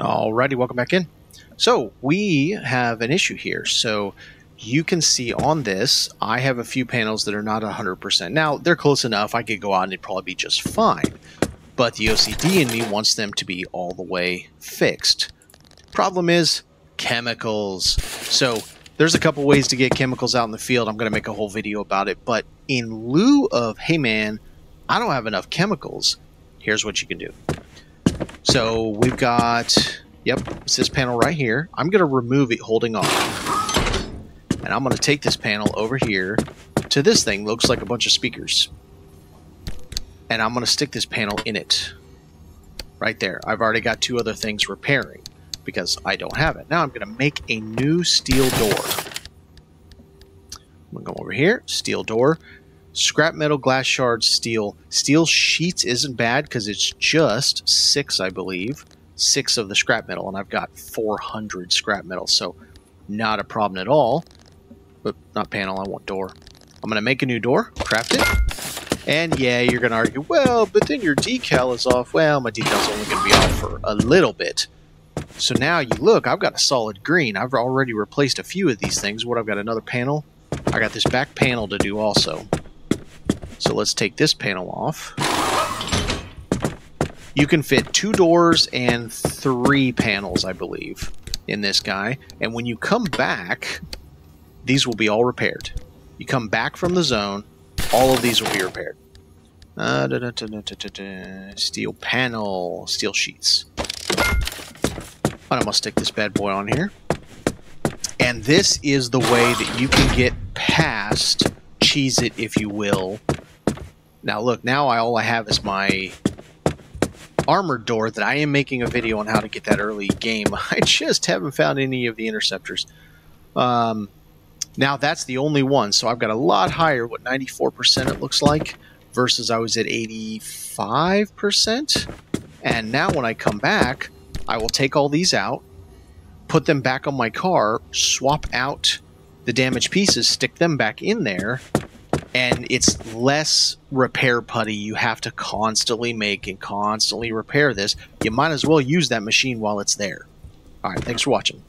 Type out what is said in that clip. Alrighty, welcome back in. So we have an issue here. So you can see on this, I have a few panels that are not 100%. Now, they're close enough. I could go out and it'd probably be just fine. But the OCD in me wants them to be all the way fixed. Problem is chemicals. So there's a couple ways to get chemicals out in the field. I'm going to make a whole video about it. But in lieu of, hey man, I don't have enough chemicals, here's what you can do. So we've got, yep, it's this panel right here. I'm going to remove it holding on. And I'm going to take this panel over here to this thing. Looks like a bunch of speakers. And I'm going to stick this panel in it. Right there. I've already got two other things repairing because I don't have it. Now I'm going to make a new steel door. I'm going to go over here. Steel door. Scrap metal, glass shards, steel. Steel sheets isn't bad because it's just 6, I believe. 6 of the scrap metal, and I've got 400 scrap metal, so not a problem at all. But not panel, I want door. I'm going to make a new door, craft it, and yeah, you're going to argue, well, but then your decal is off. Well, my decal's only going to be off for a little bit. So now you look, I've got a solid green. I've already replaced a few of these things. What, I've got another panel? I got this back panel to do also. So let's take this panel off. You can fit 2 doors and 3 panels, I believe, in this guy. And when you come back, these will be all repaired. You come back from the zone, all of these will be repaired. Steel panel, steel sheets. I'm gonna stick this bad boy on here. And this is the way that you can get past, cheese it if you will. Now look, now all I have is my armored door that I am making a video on how to get that early game. I just haven't found any of the interceptors. Now that's the only one, so I've got a lot higher, what, 94% it looks like, versus I was at 85%. And now when I come back, I will take all these out, put them back on my car, swap out the damaged pieces, stick them back in there, and it's less repair putty. You have to constantly make and constantly repair this. You might as well use that machine while it's there. All right, thanks for watching.